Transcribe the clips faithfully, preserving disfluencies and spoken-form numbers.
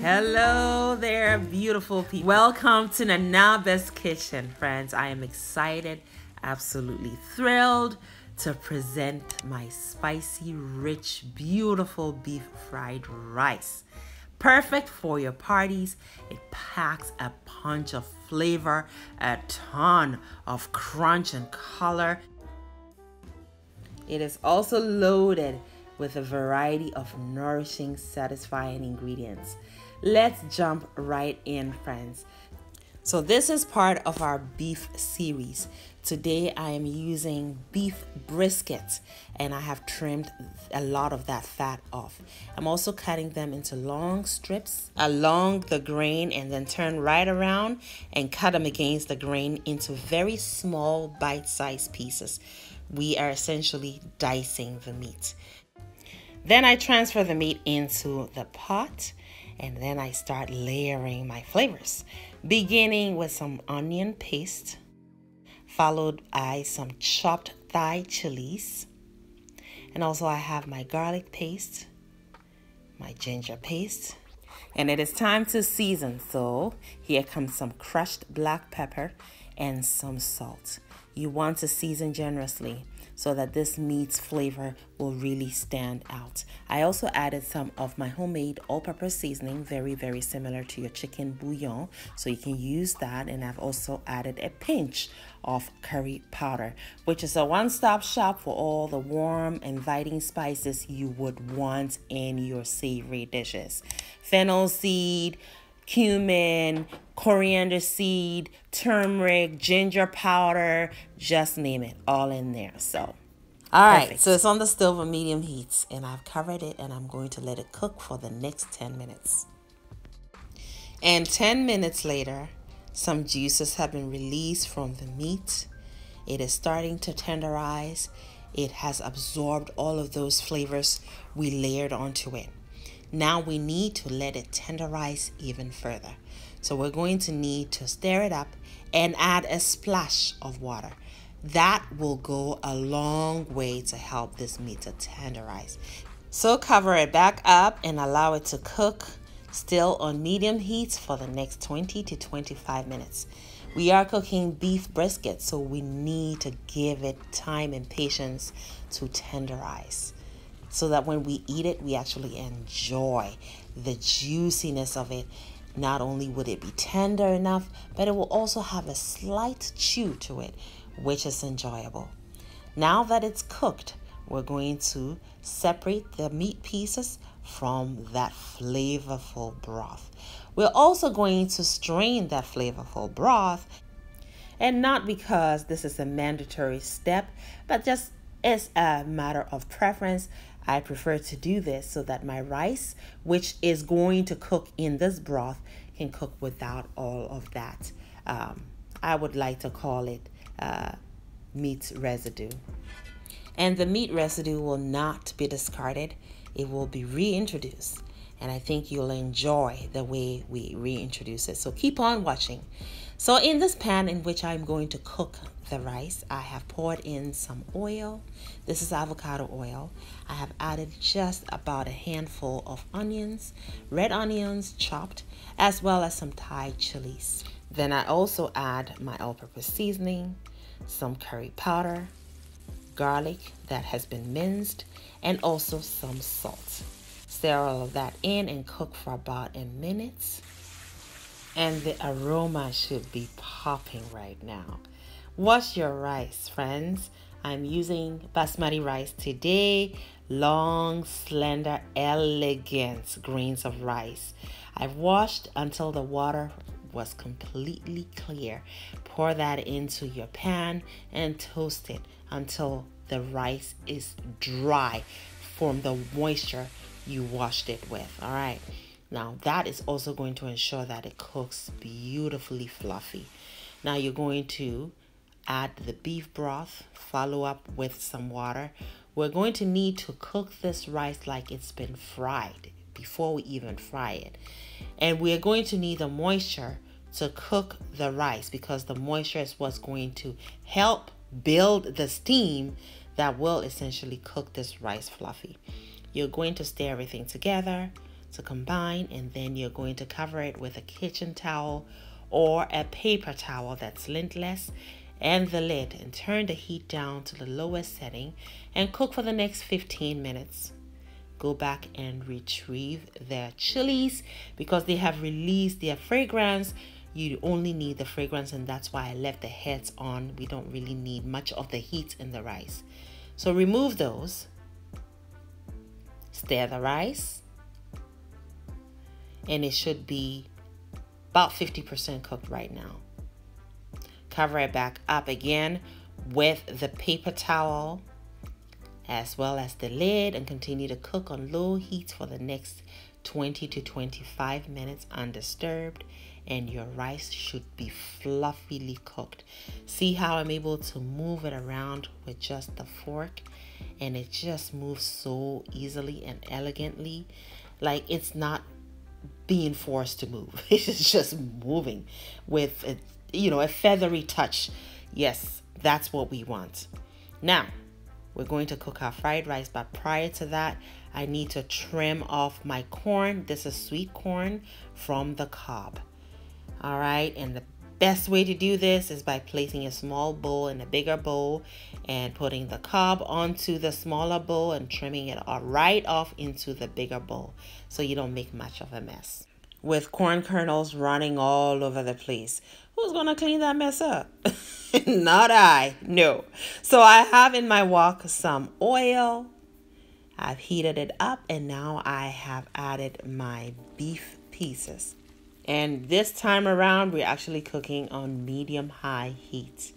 Hello there, beautiful people. Welcome to Nanaaba's Kitchen, friends. I am excited, absolutely thrilled to present my spicy, rich, beautiful beef fried rice. Perfect for your parties. It packs a punch of flavor, a ton of crunch and color. It is also loaded with a variety of nourishing, satisfying ingredients. Let's jump right in, friends. So this is part of our beef series. Today I am using beef briskets, and I have trimmed a lot of that fat off. I'm also cutting them into long strips along the grain, and then turn right around and cut them against the grain into very small bite-sized pieces. We are essentially dicing the meat. Then I transfer the meat into the pot, and then I start layering my flavors, beginning with some onion paste, followed by some chopped Thai chilies. And also I have my garlic paste, my ginger paste, and it is time to season. So here comes some crushed black pepper and some salt. You want to season generously so that this meat's flavor will really stand out. I also added some of my homemade all-purpose seasoning, very, very similar to your chicken bouillon, so you can use that. And I've also added a pinch of curry powder, which is a one-stop shop for all the warm, inviting spices you would want in your savory dishes. Fennel seed, cumin, coriander seed, turmeric, ginger powder, just name it, all in there. So, all right, perfect. So it's on the stove on medium heat, and I've covered it, and I'm going to let it cook for the next ten minutes. And ten minutes later, some juices have been released from the meat. It is starting to tenderize. It has absorbed all of those flavors we layered onto it. Now we need to let it tenderize even further. So we're going to need to stir it up and add a splash of water. That will go a long way to help this meat to tenderize. So cover it back up and allow it to cook, still on medium heat, for the next twenty to twenty-five minutes. We are cooking beef brisket, so we need to give it time and patience to tenderize, so that when we eat it, we actually enjoy the juiciness of it. Not only would it be tender enough, but it will also have a slight chew to it, which is enjoyable. Now that it's cooked, we're going to separate the meat pieces from that flavorful broth. We're also going to strain that flavorful broth, and not because this is a mandatory step, but just as a matter of preference. I prefer to do this so that my rice, which is going to cook in this broth, can cook without all of that. Um, I would like to call it uh, meat residue. And the meat residue will not be discarded. It will be reintroduced. And I think you'll enjoy the way we reintroduce it. So keep on watching. So in this pan in which I'm going to cook the rice, I have poured in some oil. This is avocado oil. I have added just about a handful of onions, red onions chopped, as well as some Thai chilies. Then I also add my all-purpose seasoning, some curry powder, garlic that has been minced, and also some salt. Stir all of that in and cook for about a minute. And the aroma should be popping right now. Wash your rice, friends. I'm using basmati rice today. Long, slender, elegant grains of rice. I've washed until the water was completely clear. Pour that into your pan and toast it until the rice is dry from the moisture you washed it with. All right. Now that is also going to ensure that it cooks beautifully fluffy. Now you're going to add the beef broth, follow up with some water. We're going to need to cook this rice like it's been fried before we even fry it. And we're going to need the moisture to cook the rice, because the moisture is what's going to help build the steam that will essentially cook this rice fluffy. You're going to stir everything together. to combine, and then you're going to cover it with a kitchen towel or a paper towel that's lintless and the lid, and turn the heat down to the lowest setting and cook for the next fifteen minutes. Go back and retrieve their chilies because they have released their fragrance. You only need the fragrance, and that's why I left the heads on. We don't really need much of the heat in the rice. So remove those, stir the rice, and it should be about fifty percent cooked right now. Cover it back up again with the paper towel as well as the lid, and continue to cook on low heat for the next twenty to twenty-five minutes undisturbed, and your rice should be fluffily cooked. See how I'm able to move it around with just the fork, and it just moves so easily and elegantly, like it's not being forced to move. It's just moving with a, you know, a feathery touch. Yes, that's what we want. Now we're going to cook our fried rice, but prior to that, I need to trim off my corn. This is sweet corn from the cob. All right, and the best way to do this is by placing a small bowl in a bigger bowl and putting the cob onto the smaller bowl and trimming it all right off into the bigger bowl so you don't make much of a mess. With corn kernels running all over the place, who's gonna clean that mess up? Not I, no. So I have in my wok some oil. I've heated it up, and now I have added my beef pieces. And this time around, we're actually cooking on medium-high heat.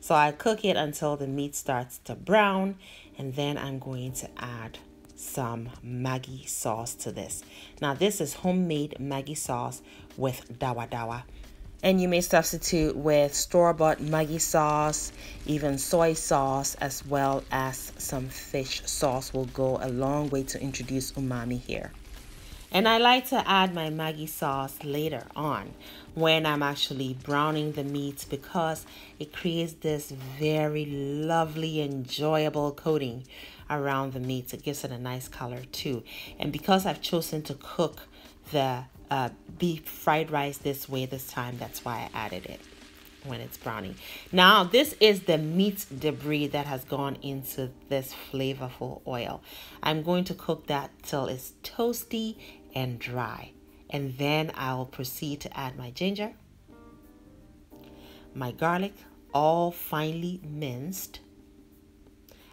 So I cook it until the meat starts to brown, and then I'm going to add some Maggi sauce to this. Now, this is homemade Maggi sauce with Dawa Dawa. And you may substitute with store-bought Maggi sauce, even soy sauce, as well as some fish sauce will go a long way to introduce umami here. And I like to add my Maggi sauce later on when I'm actually browning the meat because it creates this very lovely, enjoyable coating around the meat. It gives it a nice color too. And because I've chosen to cook the uh, beef fried rice this way this time, that's why I added it when it's browning. Now, this is the meat debris that has gone into this flavorful oil. I'm going to cook that till it's toasty and dry, and then I'll proceed to add my ginger, my garlic, all finely minced.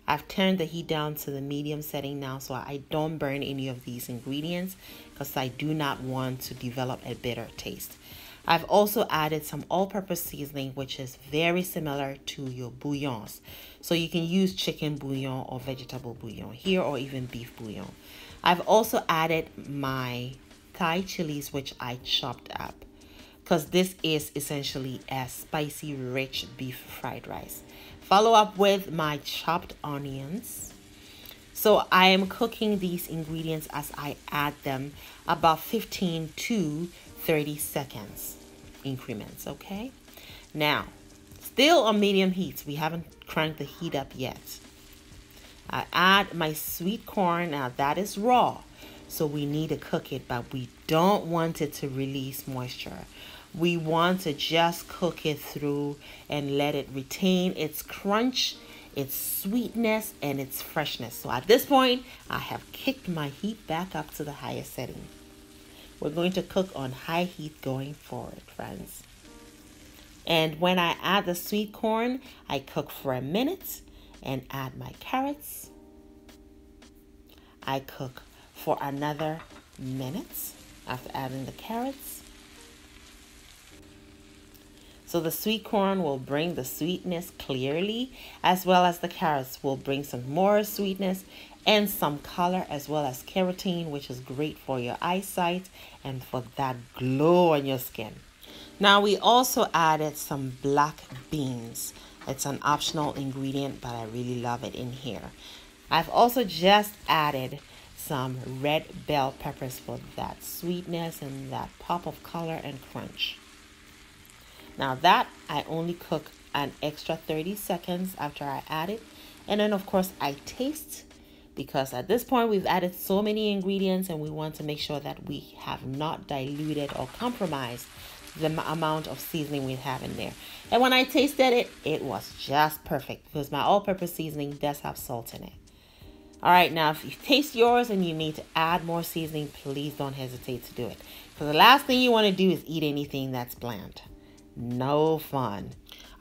I've turned the heat down to the medium setting now so I don't burn any of these ingredients because I do not want to develop a bitter taste. I've also added some all-purpose seasoning, which is very similar to your bouillons. So you can use chicken bouillon or vegetable bouillon here, or even beef bouillon. I've also added my Thai chilies, which I chopped up, because this is essentially a spicy, rich beef fried rice. Follow up with my chopped onions. So I am cooking these ingredients as I add them, about fifteen to thirty seconds increments, okay? Now, still on medium heat. We haven't cranked the heat up yet. I add my sweet corn. Now, that is raw, so we need to cook it, but we don't want it to release moisture. We want to just cook it through and let it retain its crunch, its sweetness, and its freshness. So at this point, I have kicked my heat back up to the highest setting. We're going to cook on high heat going forward, friends. And when I add the sweet corn, I cook for a minute and add my carrots. I cook for another minute after adding the carrots. So the sweet corn will bring the sweetness clearly, as well as the carrots will bring some more sweetness and some color, as well as carotene, which is great for your eyesight and for that glow on your skin. Now, we also added some black beans. It's an optional ingredient, but I really love it in here. I've also just added some red bell peppers for that sweetness and that pop of color and crunch. Now, that I only cook an extra thirty seconds after I add it. And then, of course, I taste because at this point we've added so many ingredients and we want to make sure that we have not diluted or compromised the amount of seasoning we have in there. And when I tasted it, it was just perfect because my all-purpose seasoning does have salt in it. All right, now if you taste yours and you need to add more seasoning, please don't hesitate to do it, because the last thing you want to do is eat anything that's bland. No fun.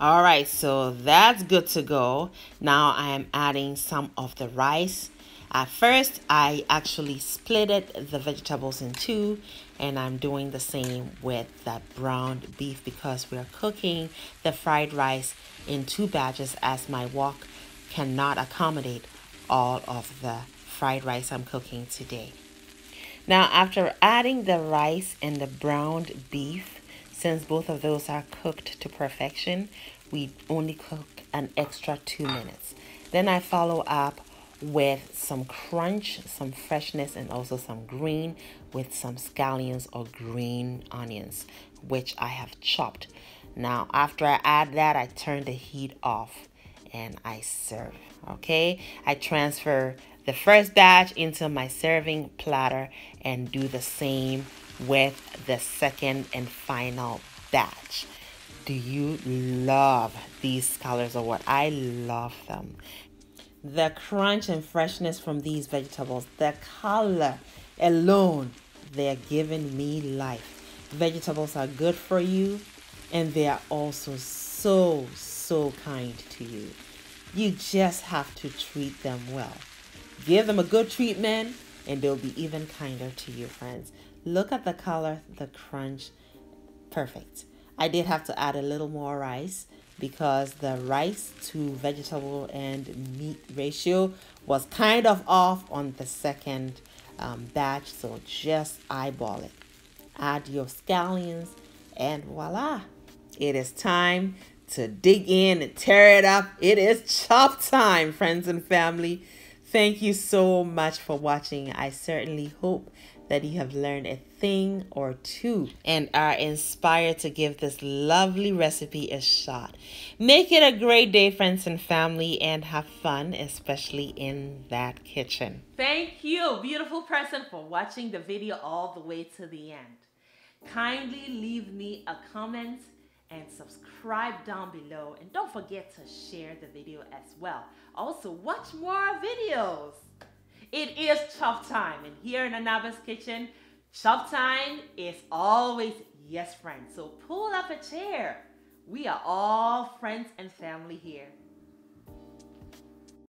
All right, so that's good to go. Now I am adding some of the rice. At first, I actually splitted the vegetables in two, and I'm doing the same with that browned beef because we're cooking the fried rice in two batches as my wok cannot accommodate all of the fried rice I'm cooking today. Now, after adding the rice and the browned beef, since both of those are cooked to perfection, we only cook an extra two minutes. Then I follow up with some crunch, some freshness, and also some green with some scallions or green onions, which I have chopped. Now, after I add that, I turn the heat off and I serve, okay? I transfer the first batch into my serving platter and do the same with the second and final batch. Do you love these colors or what? I love them. The crunch and freshness from these vegetables, the color alone, they're giving me life. Vegetables are good for you, and they are also so, so kind to you. You just have to treat them well. Give them a good treatment, and they'll be even kinder to you, friends. Look at the color, the crunch, perfect. I did have to add a little more rice, because the rice to vegetable and meat ratio was kind of off on the second um, batch. So just eyeball it. Add your scallions and voila. It is time to dig in and tear it up. It is chop time, friends and family. Thank you so much for watching. I certainly hope that you have learned a thing or two and are inspired to give this lovely recipe a shot. Make it a great day, friends and family, and have fun, especially in that kitchen. Thank you, beautiful person, for watching the video all the way to the end. Kindly leave me a comment and subscribe down below, and don't forget to share the video as well. Also, watch more videos. It is chop time, and here in Nanaaba's Kitchen, chop time is always yes, friends. So pull up a chair. We are all friends and family here.